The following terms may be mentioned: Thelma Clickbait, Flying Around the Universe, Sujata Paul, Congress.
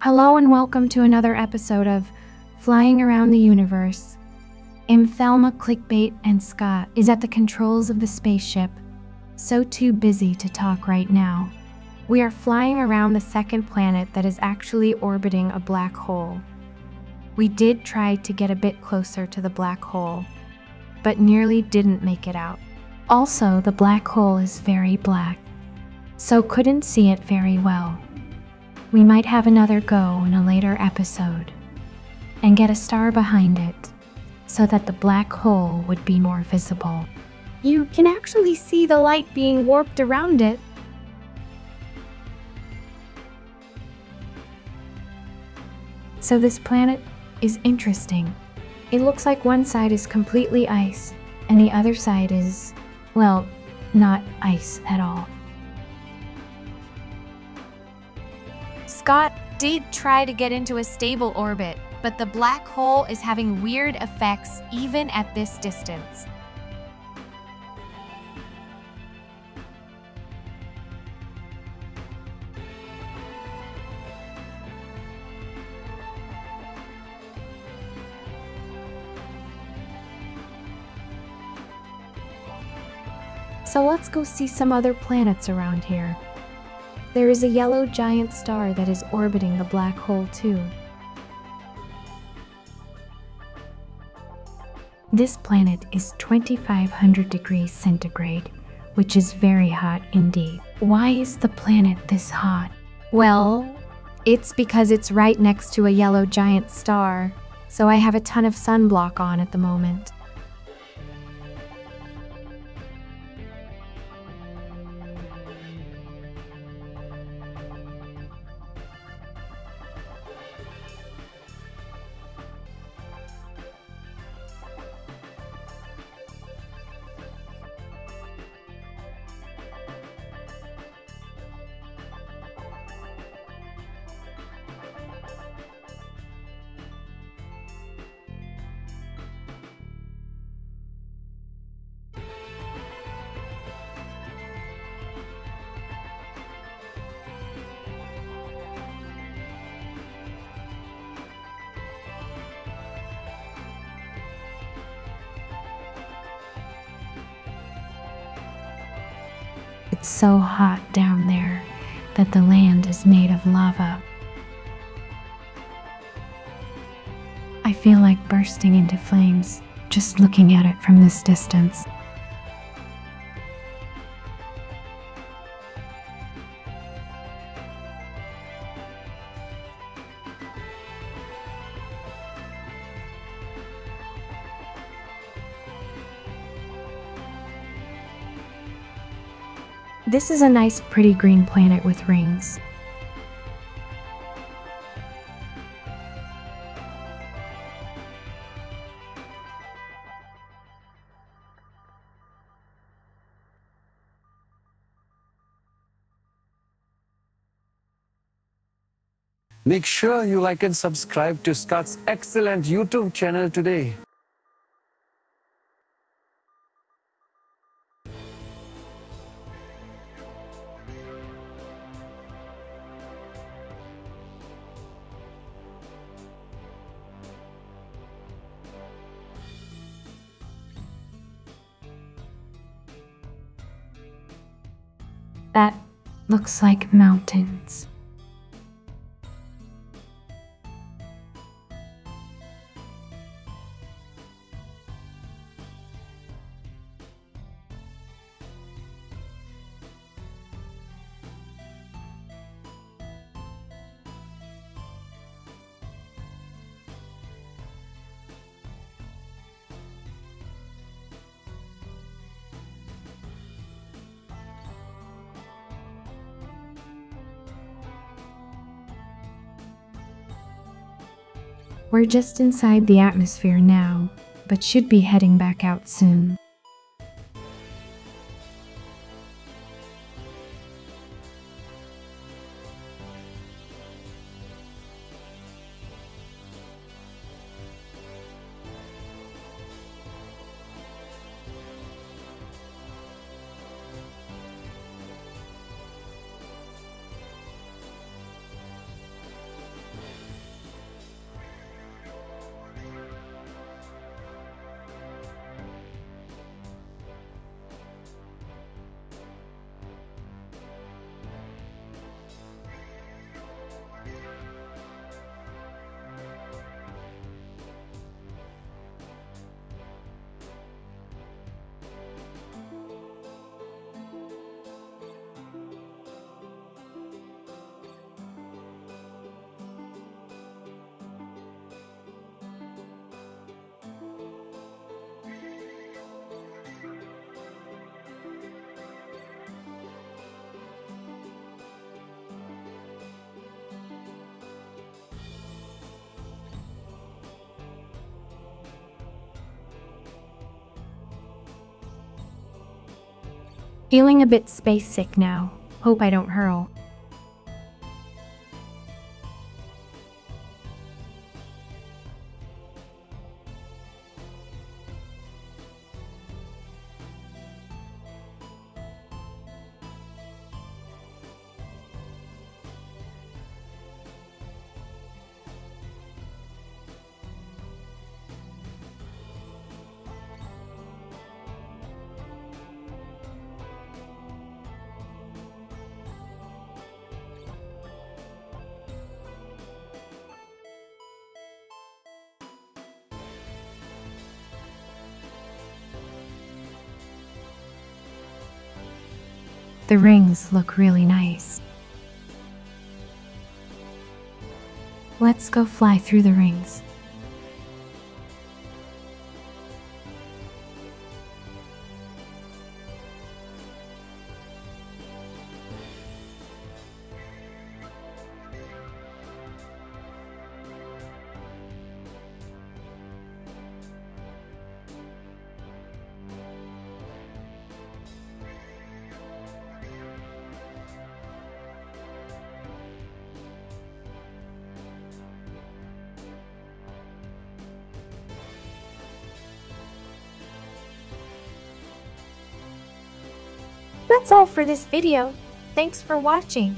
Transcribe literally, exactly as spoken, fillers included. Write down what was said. Hello and welcome to another episode of Flying Around the Universe. In Thelma, Clickbait, and Scott is at the controls of the spaceship, so too busy to talk right now. We are flying around the second planet that is actually orbiting a black hole. We did try to get a bit closer to the black hole, but nearly didn't make it out. Also, the black hole is very black, so couldn't see it very well. We might have another go in a later episode and get a star behind it so that the black hole would be more visible. You can actually see the light being warped around it. So this planet is interesting. It looks like one side is completely ice and the other side is, well, not ice at all. Scott did try to get into a stable orbit, but the black hole is having weird effects even at this distance. So let's go see some other planets around here. There is a yellow giant star that is orbiting the black hole too. This planet is twenty-five hundred degrees centigrade, which is very hot indeed. Why is the planet this hot? Well, it's because it's right next to a yellow giant star, so I have a ton of sunblock on at the moment. It's so hot down there that the land is made of lava. I feel like bursting into flames just looking at it from this distance. This is a nice, pretty green planet with rings. Make sure you like and subscribe to Scott's excellent YouTube channel today. That looks like mountains. We're just inside the atmosphere now, but should be heading back out soon. Feeling a bit space sick now. Hope I don't hurl. The rings look really nice. Let's go fly through the rings. That's all for this video. Thanks for watching.